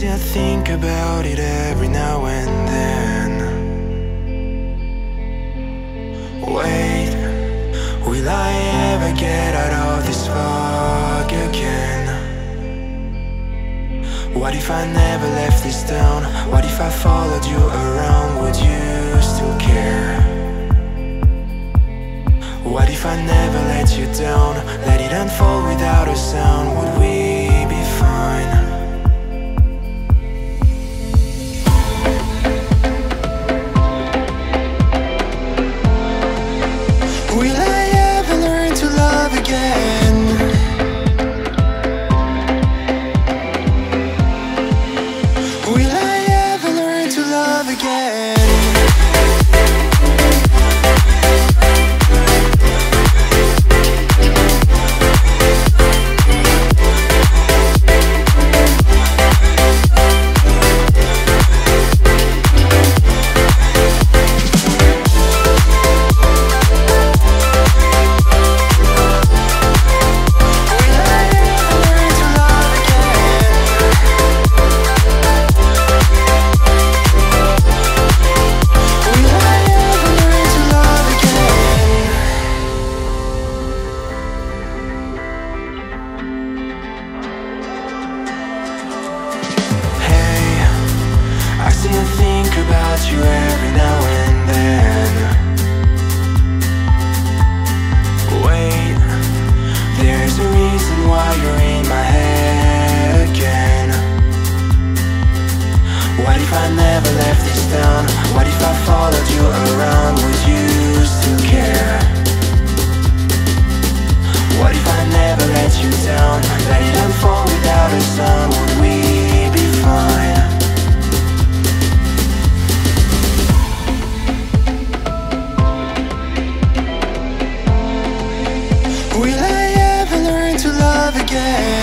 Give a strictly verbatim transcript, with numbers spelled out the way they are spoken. crazy, I think about it every now and then. Wait, will I ever get out of this fog again? What if I never left this town? What if I followed you around? Would you still care? What if I never let you down? Let it unfold without a sound. Would we be fine? Will I ever learn to love again? Will I ever learn to love again? You every now and then. Wait, there's a reason why you're in my head again. What if I never left this town? What if I followed you around? Would you still care? What if I never let you down? Let it unfold without a sound. Would we be fine? Will I ever learn to love again?